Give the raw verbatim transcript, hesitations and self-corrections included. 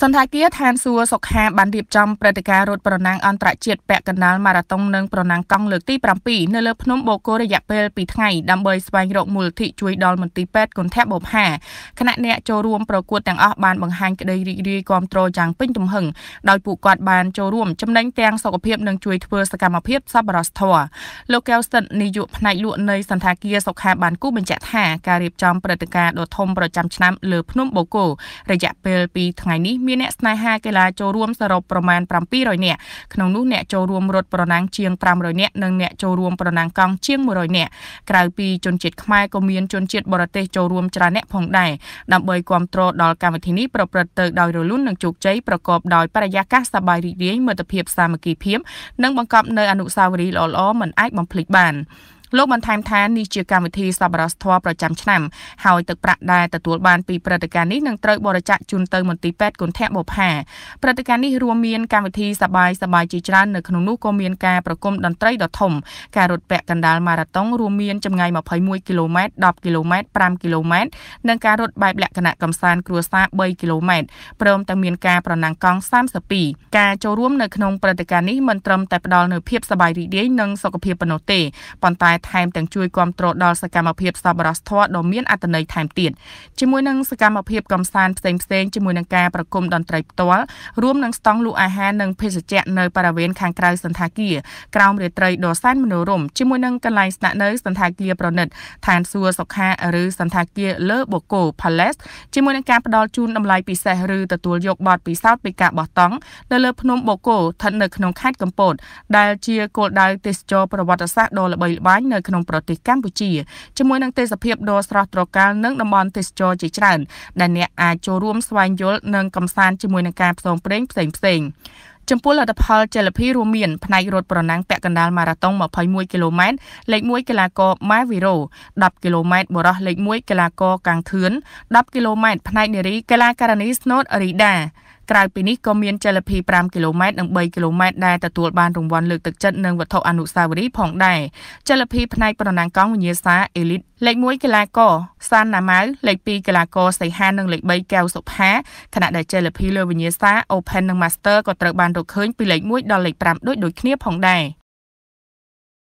สันทากีแทนซัวสกแฮบันดิบจำประกาศรถปรนังอันตรายเจียดแปะกันนั้นมาราตงนึงปรนังกองเลือกตีปรำปีเนเลือพนมโบโกระยะเปลปีไทยดำเบยสปายโรมูลที่จุยดอลมันตีเป็ดกนแทบบแห่ขณะเนโจรวมประกวดแต่งออกบานบางแห่งได้รีดีกอมโตรจางปิ้งจมหึงโดยปูกอดบานโจรวมจำแนงแตงสกเพียบหนึ่งจุยเพื่อสกรรมเพียบซับบรัสทัวโลเกลสันนิยุในลุ่นในสันทากีสกแฮบันกู้บรรจัดแห่การรีบจำประกาศโดยทมประจำชนะเลือพนมโบโกระยะเปลปีไทยนี้มีเนสไนฮาเกลาโจรวมสรุปประมาณปรำปีรอยเนี่ยขนมนุ่นเนี่ยโจรวมรถประนังเชียงปรำรอยเนี่ยหนึ่งเนี่ยโจรวมประนังกองเชียงมวยรอยเนี่ยกลายปีจนเจ็ดขมายก็มีจนเจ็ดบรเตโจรวมจราเนี่ยพองได้ดำเบยความโตรดอลการวันที่นี้ประเปิดเติร์ดดอยโดยลุ่นหนึ่งจุกใจประกอบดอยปรายากาสบายดีเดียเมื่อตะเพียบสามกีเพียมหนึ่งบังคับเนยอนุสาวรีย์หล่อล้อเหมือนไอ้บังพลิกบานโลกบันทายแทนนิจการวิธีสับรัสทัวประจำชนะหายตึกประดาแต่ตัวบานปีประติการนี้หนึ่งเตยบริจาคจุนเตยมนตีเป็ดกนแทบบแห่ประติการนี้รวมเมียนการวิธีสบายสบายจีจานหนึ่งขนมนุกเมียนแกประกมดันเตยดอทมการรถแปะกันดารมาระต้องรวมเมียนจำไงมาพายมวยกิโลเมตรดอกกิโลเมตรปรามกิโลเมตรหนึ่งการรถใบแปะขณะกำซานกลัวซาเบยกิโลเมตรเพิ่มแต่เมียนแกประนังกองสามสปีแกโจร่วมหนึ่งขนมประติการนี้มันเติมแต่ประดอลหนึ่งเพียบสบายดีเดียหนึ่งสกเพียบปนเตยปอนตายไทม์แต่งช่วยความโตรดอลสกรรมเพียบซาบรัสทอดอมเมียนอัตเนยไทม์ติดจมวยนังสกรรมเพียบกำซานเซ็งเซ็งจมวยนังแกประกมดอนไตรตัวร่วมนังสตองลูอาฮานังเพศเจเนยปราเวนคางไกรสันทากีกราวเรือไตรดอสันมโนรมจมวยนังกลายสนะเนยสันทากีประเนตฐานซัวสกฮาหรือสันทากีเลอโบโกพาเลสจมวยนังแกประดอลจูนดำลายปีเสหรือตะตัวยกบอดปีเศร้าปีกะบอดต้องเดลเลพนมโบโกทันเนยขนมคาดกำปดดาลเจียโกดดาลติสโจประวัติศาสตร์ดอลใบบ้านเนยขนมปรติกัมพูชีจมวยนังเตสเพียบโดสระตรการนังดมอนเตสโจจิจรันดันเนอาโจรวมสวายยศนังกำซานจมวยนังการผสมเปล่งเสงเสงจมพูหลัดพอลเจลพีรูเมียนพนัยรถปรนังแปะกันดาลมาราตงมาพายมวยกิโลเมตรเล็กมวยกีฬากอไม้วิโรดับกิโลเมตรบรอเล็กมวยกีฬากอกลางเถือนดับกิโลเมตรพนัยเนรีกีฬาการณิสโนดอริดากลายปีนี้ก็มีเจลพีปรามกิโลเมตรหนึ่งใบกิโลเมตรได้แต่ตัวบานรางวัลเลือกตึกจัดหนึ่งวัตถุอนุสาวรีย์ผ่องได้เจลพีพนัยปรนังกองวิญญาสาเอลิตเล็กมวยกีฬากอซานนามาเล็กปีกีฬากอใส่ห้าหนึ่งเล็กใบแก้วสุภาขณะได้เจลพีเลือกวิญญาสาโอเพนหนึ่งมาสเตอร์ก็ตระบานตกเขินปีเล็กมวยดอลเล็กปรามด้วยโดยเคลียบผ่องได้